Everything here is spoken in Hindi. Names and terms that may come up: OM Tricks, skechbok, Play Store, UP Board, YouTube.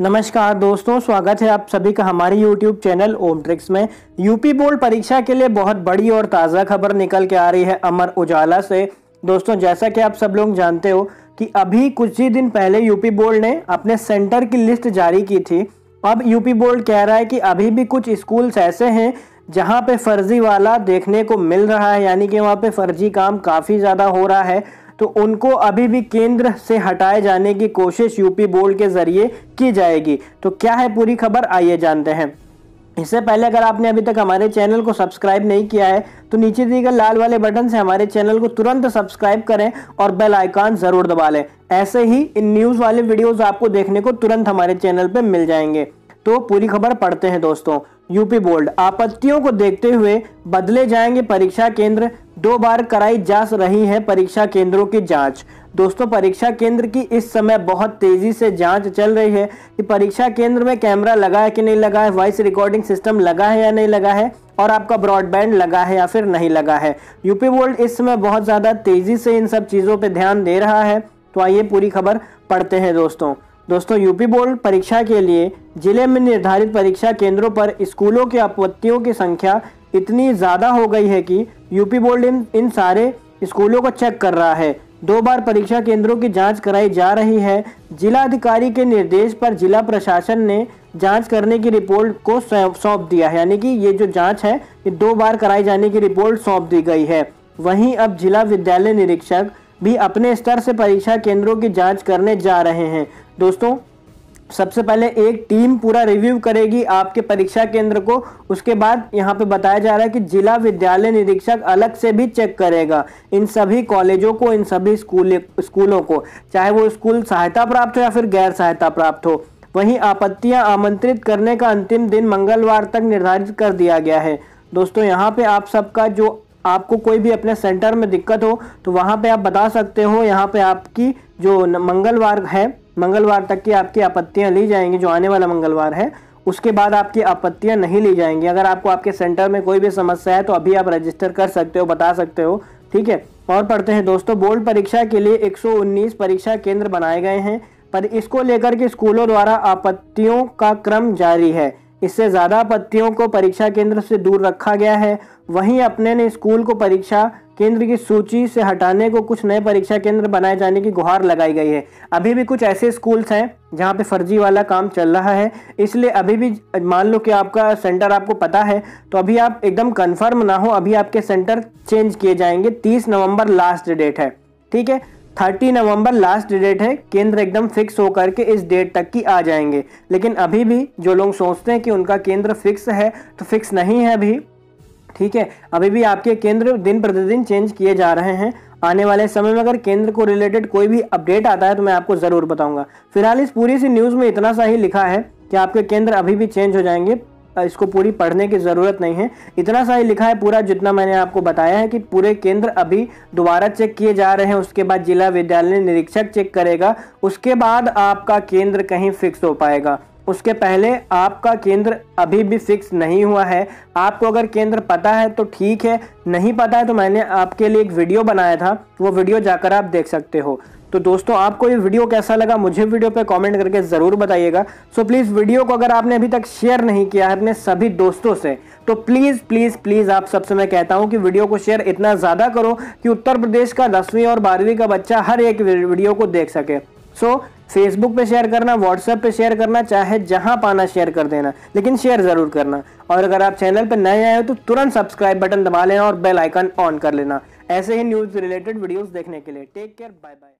नमस्कार दोस्तों, स्वागत है आप सभी का हमारे YouTube चैनल ओम ट्रिक्स में। यूपी बोर्ड परीक्षा के लिए बहुत बड़ी और ताज़ा खबर निकल के आ रही है अमर उजाला से। दोस्तों, जैसा कि आप सब लोग जानते हो कि अभी कुछ ही दिन पहले यूपी बोर्ड ने अपने सेंटर की लिस्ट जारी की थी। अब यूपी बोर्ड कह रहा है कि अभी भी कुछ स्कूल्स ऐसे हैं जहाँ पर फर्जीवाड़ा देखने को मिल रहा है, यानी कि वहाँ पर फर्जी काम काफ़ी ज़्यादा हो रहा है, तो उनको अभी भी केंद्र से हटाए जाने की कोशिश यूपी बोर्ड के जरिए की जाएगी। तो क्या है पूरी खबर, आइए जानते हैं। इससे पहले अगर आपने अभी तक हमारे चैनल को सब्सक्राइब नहीं किया है तो नीचे दिए गए लाल वाले बटन से हमारे चैनल को तुरंत सब्सक्राइब करें और बेल आइकॉन ज़रूर दबा लें। ऐसे ही इन न्यूज़ वाले वीडियोज़ आपको देखने को तुरंत हमारे चैनल पर मिल जाएंगे। तो पूरी खबर पढ़ते हैं दोस्तों। यूपी बोर्ड, आपत्तियों को देखते हुए बदले जाएंगे परीक्षा केंद्र, 2 बार कराई जा रही है परीक्षा केंद्रों की जांच। दोस्तों, परीक्षा केंद्र की इस समय बहुत तेजी से जांच चल रही है कि परीक्षा केंद्र में कैमरा लगा है कि नहीं लगा है, वॉइस रिकॉर्डिंग सिस्टम लगा है या नहीं लगा है, और आपका ब्रॉडबैंड लगा है या फिर नहीं लगा है। यूपी बोर्ड इस समय बहुत ज़्यादा तेजी से इन सब चीज़ों पर ध्यान दे रहा है। तो आइए पूरी खबर पढ़ते हैं दोस्तों। दोस्तों, यूपी बोर्ड परीक्षा के लिए जिले में निर्धारित परीक्षा केंद्रों पर स्कूलों की आपत्तियों की संख्या इतनी ज़्यादा हो गई है कि यूपी बोर्ड इन सारे स्कूलों को चेक कर रहा है। 2 बार परीक्षा केंद्रों की जांच कराई जा रही है। जिला अधिकारी के निर्देश पर जिला प्रशासन ने जांच करने की रिपोर्ट को सौंप दिया है, यानी कि ये जो जांच है ये 2 बार कराई जाने की रिपोर्ट सौंप दी गई है। वहीं अब जिला विद्यालय निरीक्षक भी अपने स्तर से परीक्षा केंद्रों की जांच करने जा रहे हैं। दोस्तों, सबसे पहले एक टीम पूरा रिव्यू करेगी आपके परीक्षा केंद्र को, उसके बाद यहाँ पे बताया जा रहा है कि जिला विद्यालय निरीक्षक अलग से भी चेक करेगा इन सभी कॉलेजों को, इन सभी स्कूलों को, चाहे वो स्कूल सहायता प्राप्त हो या फिर गैर सहायता प्राप्त हो। वहीं आपत्तियाँ आमंत्रित करने का अंतिम दिन मंगलवार तक निर्धारित कर दिया गया है। दोस्तों, यहाँ पे आप सबका, जो आपको कोई भी अपने सेंटर में दिक्कत हो तो वहाँ पे आप बता सकते हो। यहाँ पे आपकी जो मंगलवार है, मंगलवार तक की आपकी आपत्तियाँ ली जाएंगी। जो आने वाला मंगलवार है उसके बाद आपकी आपत्तियाँ नहीं ली जाएंगी। अगर आपको आपके सेंटर में कोई भी समस्या है तो अभी आप रजिस्टर कर सकते हो, बता सकते हो, ठीक है। और पढ़ते हैं दोस्तों, बोर्ड परीक्षा के लिए 119 परीक्षा केंद्र बनाए गए हैं, पर इसको लेकर के स्कूलों द्वारा आपत्तियों का क्रम जारी है। इससे ज़्यादा आपत्तियों को परीक्षा केंद्र से दूर रखा गया है। वहीं अपने ने स्कूल को परीक्षा केंद्र की सूची से हटाने को कुछ नए परीक्षा केंद्र बनाए जाने की गुहार लगाई गई है। अभी भी कुछ ऐसे स्कूल्स हैं जहाँ पे फर्जी वाला काम चल रहा है, इसलिए अभी भी मान लो कि आपका सेंटर आपको पता है तो अभी आप एकदम कंफर्म ना हो, अभी आपके सेंटर चेंज किए जाएंगे। 30 नवंबर लास्ट डेट है, ठीक है, 30 नवंबर लास्ट डेट है। केंद्र एकदम फिक्स होकर के इस डेट तक की आ जाएंगे। लेकिन अभी भी जो लोग सोचते हैं कि उनका केंद्र फिक्स है तो फिक्स नहीं है अभी, ठीक है। अभी भी आपके केंद्र दिन प्रतिदिन चेंज किए जा रहे हैं। आने वाले समय में अगर केंद्र को रिलेटेड कोई भी अपडेट आता है तो मैं आपको ज़रूर बताऊंगा। फिलहाल इस पूरी सी न्यूज़ में इतना सा ही लिखा है कि आपके केंद्र अभी भी चेंज हो जाएंगे, इसको पूरी पढ़ने की ज़रूरत नहीं है। इतना सा ही लिखा है पूरा, जितना मैंने आपको बताया है कि पूरे केंद्र अभी दोबारा चेक किए जा रहे हैं। उसके बाद जिला विद्यालय निरीक्षक चेक करेगा, उसके बाद आपका केंद्र कहीं फिक्स हो पाएगा। उसके पहले आपका केंद्र अभी भी फिक्स नहीं हुआ है। आपको अगर केंद्र पता है तो ठीक है, नहीं पता है तो मैंने आपके लिए एक वीडियो बनाया था, वो वीडियो जाकर आप देख सकते हो। तो दोस्तों, आपको ये वीडियो कैसा लगा मुझे वीडियो पे कमेंट करके ज़रूर बताइएगा। सो प्लीज़ वीडियो को अगर आपने अभी तक शेयर नहीं किया है अपने सभी दोस्तों से तो प्लीज़ प्लीज़ प्लीज़ आप सबसे मैं कहता हूँ कि वीडियो को शेयर इतना ज़्यादा करो कि उत्तर प्रदेश का 10वीं और 12वीं का बच्चा हर एक वीडियो को देख सके। सो फेसबुक पे शेयर करना, व्हाट्सएप पे शेयर करना, चाहे जहाँ पाना शेयर कर देना, लेकिन शेयर ज़रूर करना। और अगर आप चैनल पर नए आए हो तो तुरंत सब्सक्राइब बटन दबा लेना और बेल आइकन ऑन कर लेना ऐसे ही न्यूज़ रिलेटेड वीडियोज़ देखने के लिए। Take care, bye bye.